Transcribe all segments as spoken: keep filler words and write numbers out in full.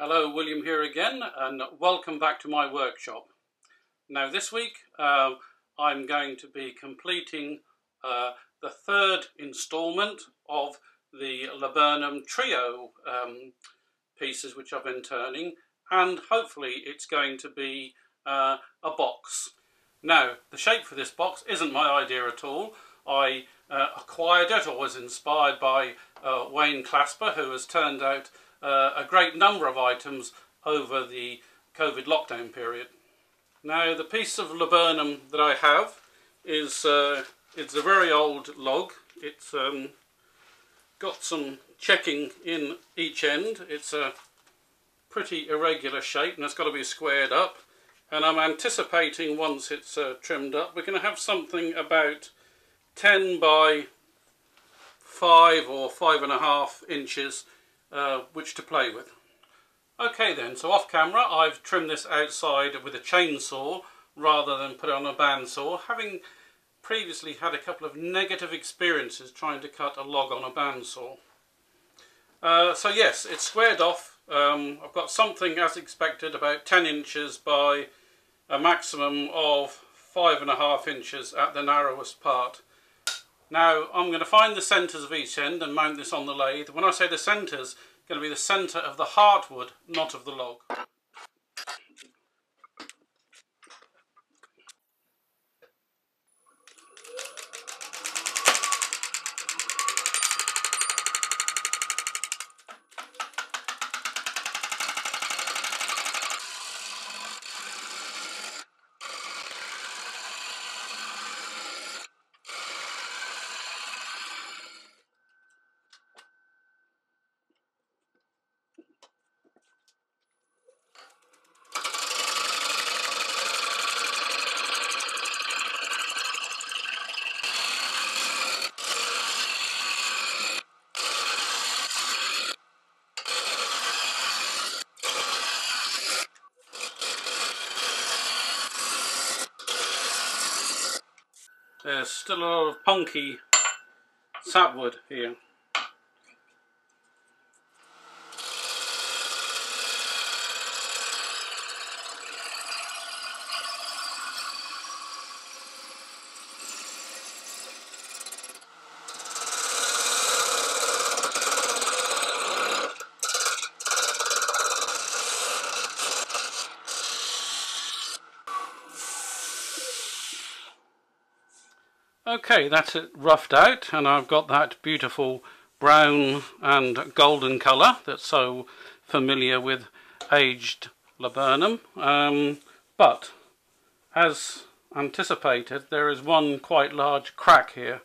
Hello, William here again, and welcome back to my workshop. Now this week uh, I'm going to be completing uh, the third instalment of the Laburnum Trio um, pieces which I've been turning, and hopefully it's going to be uh, a box. Now the shape for this box isn't my idea at all. I uh, acquired it or was inspired by uh, Wayne Clasper, who has turned out Uh, a great number of items over the COVID lockdown period. Now the piece of laburnum that I have is uh, it's a very old log. It's um, got some checking in each end. It's a pretty irregular shape and it's got to be squared up, and I'm anticipating once it's uh, trimmed up we're going to have something about ten by five or five and a half inches Uh, which to play with. Okay then, so off camera I've trimmed this outside with a chainsaw rather than put it on a bandsaw, having previously had a couple of negative experiences trying to cut a log on a bandsaw. Uh, so yes, it's squared off. Um, I've got something as expected about ten inches by a maximum of five and a half inches at the narrowest part. Now I'm going to find the centres of each end and mount this on the lathe. When I say the centres, it's going to be the centre of the hardwood, not of the log. There's still a lot of punky sapwood here. Okay, that's it roughed out, and I've got that beautiful brown and golden colour that's so familiar with aged laburnum. Um, but, as anticipated, there is one quite large crack here.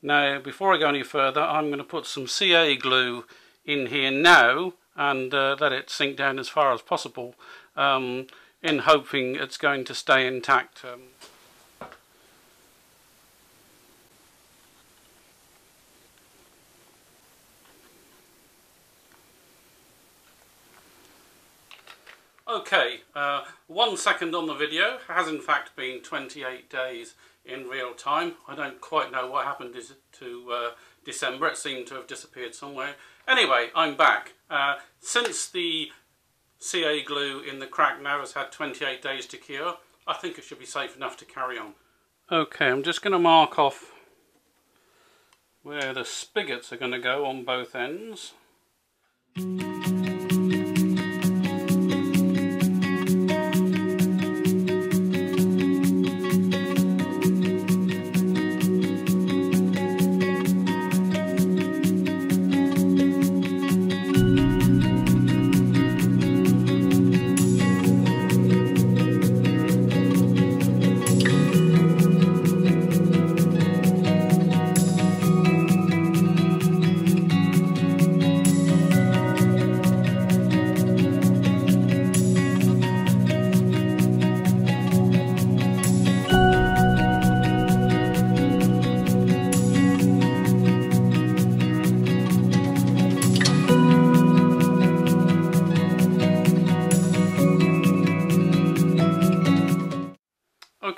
Now, before I go any further, I'm going to put some C A glue in here now and uh, let it sink down as far as possible, um, in hoping it's going to stay intact. Um, Okay, uh, one second on the video has in fact been twenty-eight days in real time. I don't quite know what happened to uh, December. It seemed to have disappeared somewhere. Anyway, I'm back. Uh, since the C A glue in the crack now has had twenty-eight days to cure, I think it should be safe enough to carry on. Okay, I'm just going to mark off where the spigots are going to go on both ends.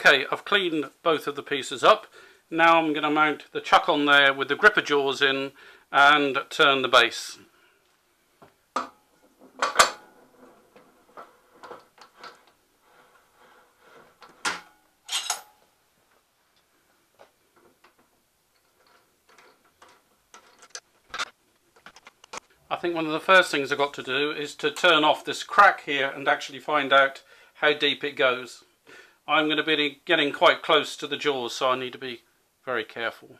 Okay, I've cleaned both of the pieces up. Now I'm going to mount the chuck on there with the gripper jaws in and turn the base. I think one of the first things I've got to do is to turn off this crack here and actually find out how deep it goes. I'm going to be getting quite close to the jaws, so I need to be very careful.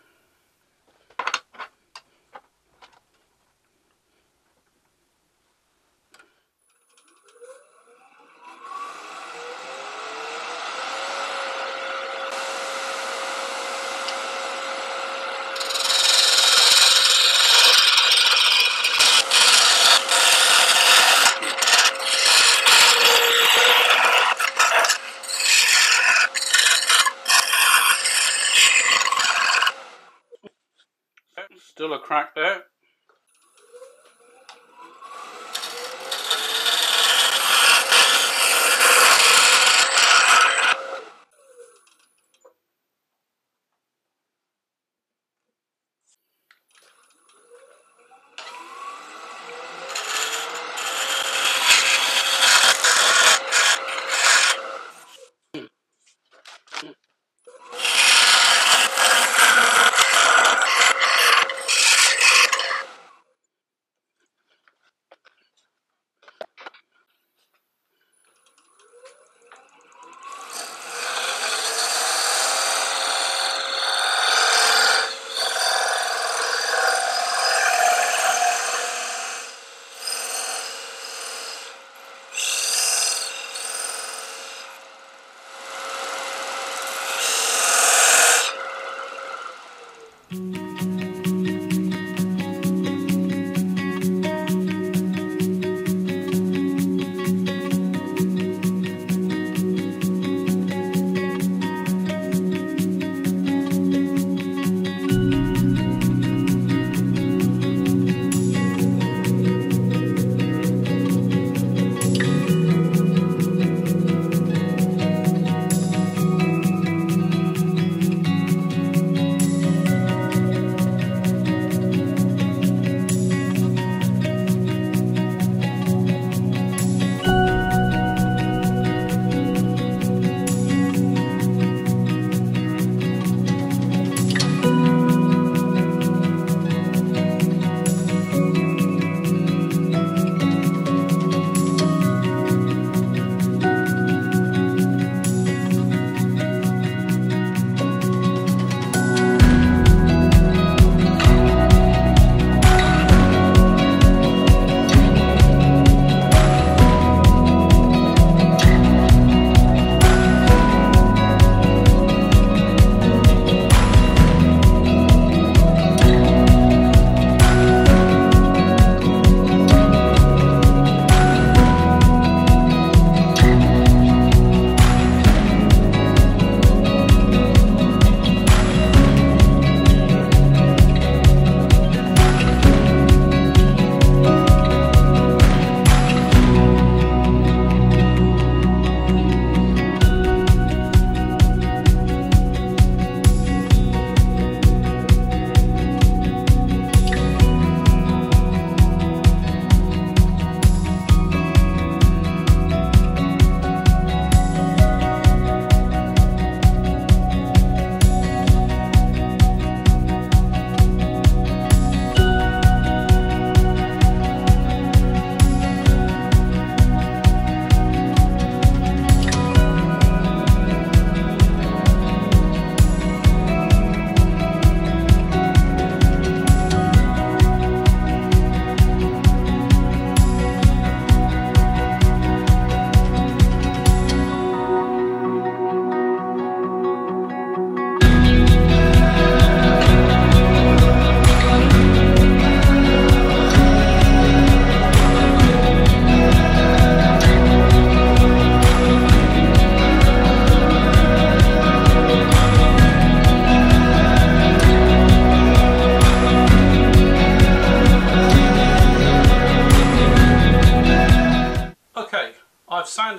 Still a crack there.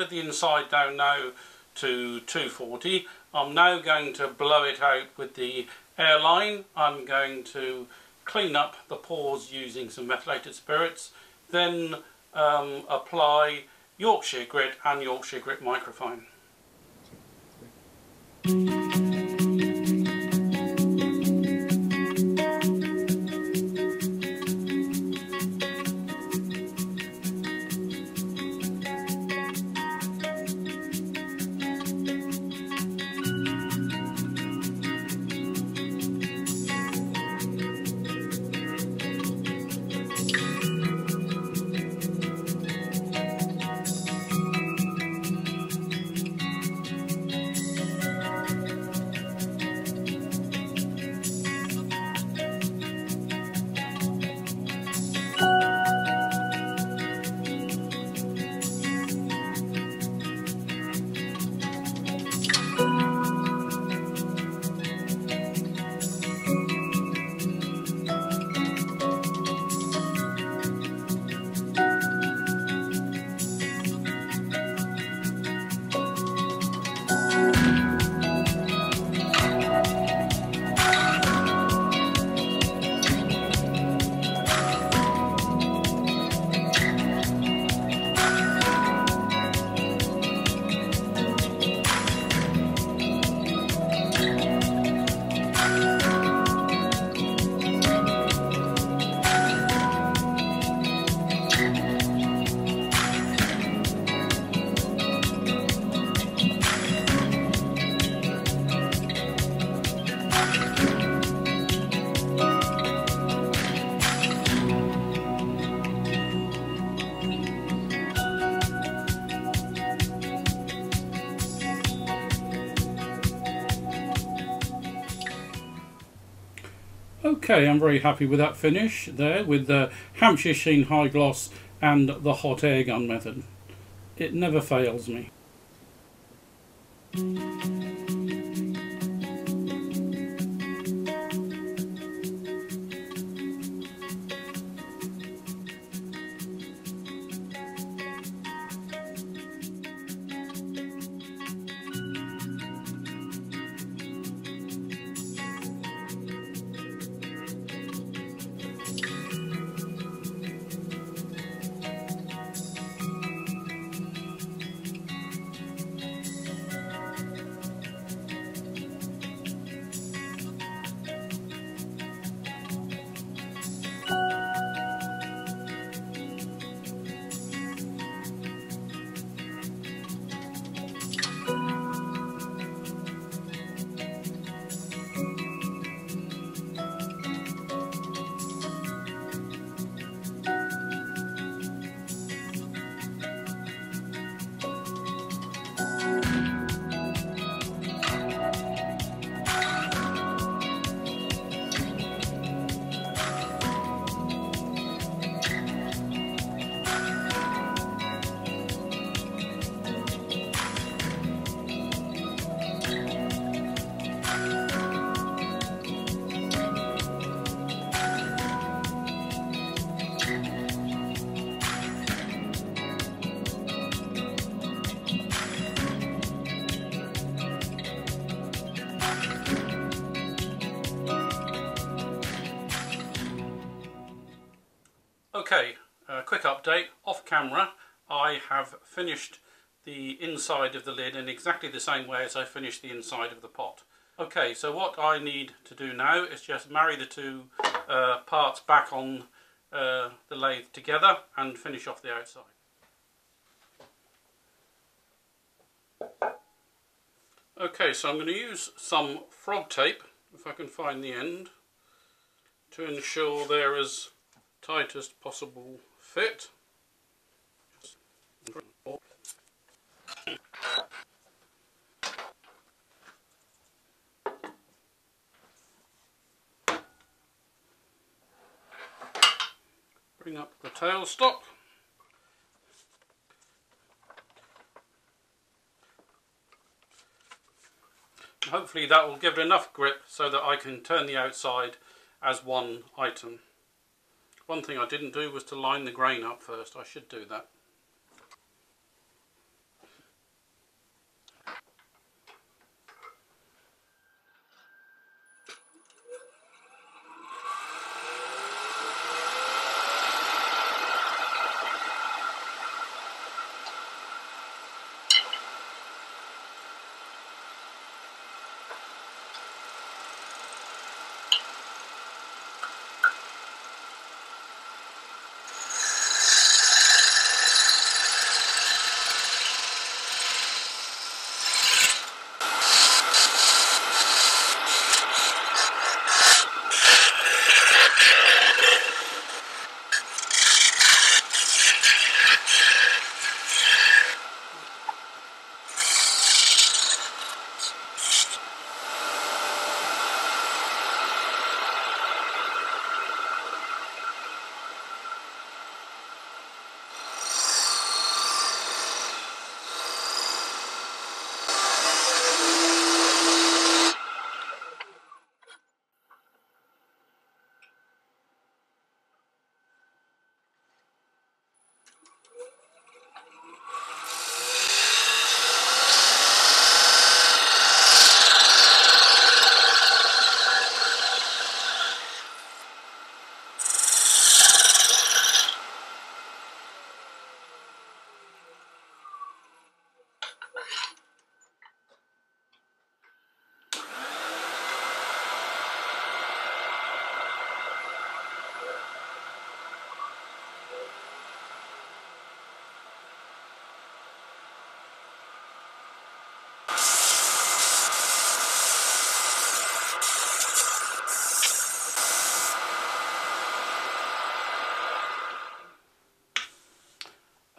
The inside down now to two forty. I'm now going to blow it out with the air line. I'm going to clean up the pores using some methylated spirits, then um, apply Yorkshire Grit and Yorkshire Grit microfine. Okay, I'm very happy with that finish there with the Hampshire Sheen High Gloss and the hot air gun method. It never fails me. Okay, a quick update. Off camera I have finished the inside of the lid in exactly the same way as I finished the inside of the pot. Okay, so what I need to do now is just marry the two uh, parts back on uh, the lathe together and finish off the outside. Okay, so I'm going to use some frog tape, if I can find the end, to ensure there is tightest possible fit. Bring up the tailstock. Hopefully that will give it enough grip so that I can turn the outside as one item. One thing I didn't do was to line the grain up first. I should do that.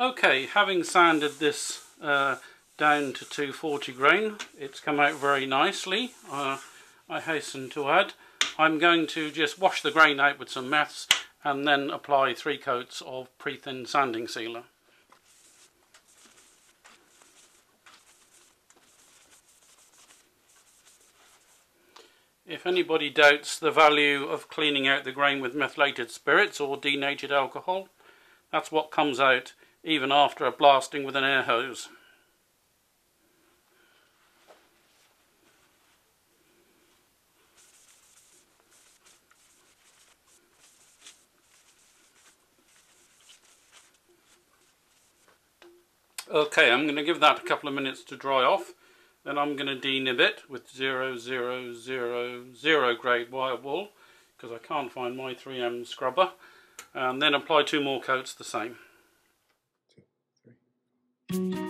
Okay, having sanded this uh, down to two forty grain, it's come out very nicely, uh, I hasten to add. I'm going to just wash the grain out with some meths and then apply three coats of pre-thin sanding sealer. If anybody doubts the value of cleaning out the grain with methylated spirits or denatured alcohol, that's what comes out even after a blasting with an air hose. Okay, I'm going to give that a couple of minutes to dry off. Then I'm going to denib it with zero zero zero zero grade wire wool because I can't find my three M scrubber, and then apply two more coats the same. Two, three.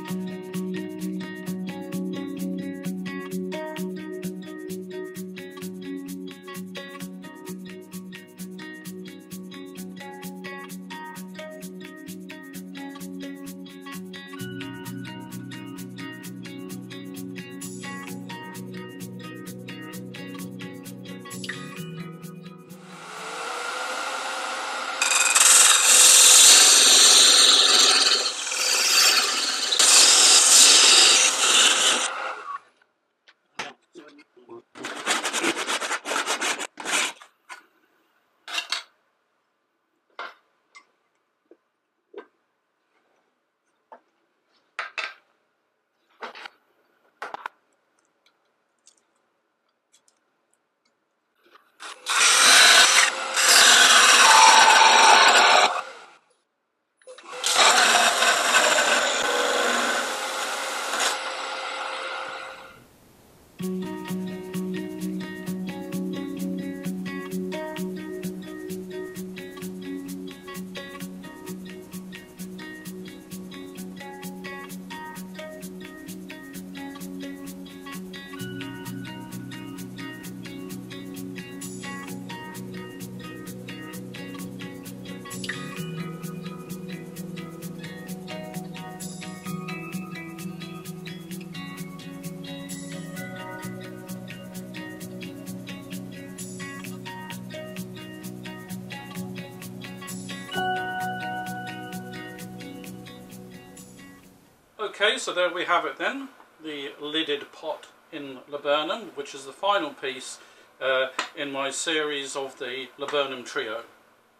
Okay, so there we have it then, the lidded pot in laburnum, which is the final piece uh, in my series of the laburnum trio.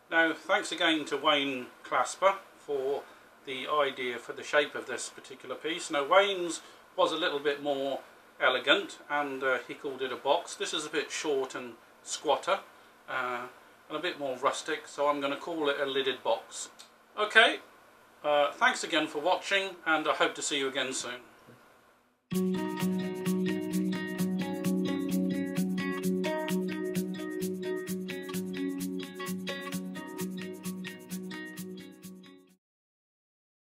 Now, thanks again to Wayne Clasper for the idea for the shape of this particular piece. Now, Wayne's was a little bit more elegant, and uh, he called it a box. This is a bit short and squatter, uh, and a bit more rustic, so I'm going to call it a lidded box. Okay. Uh, thanks again for watching, and I hope to see you again soon.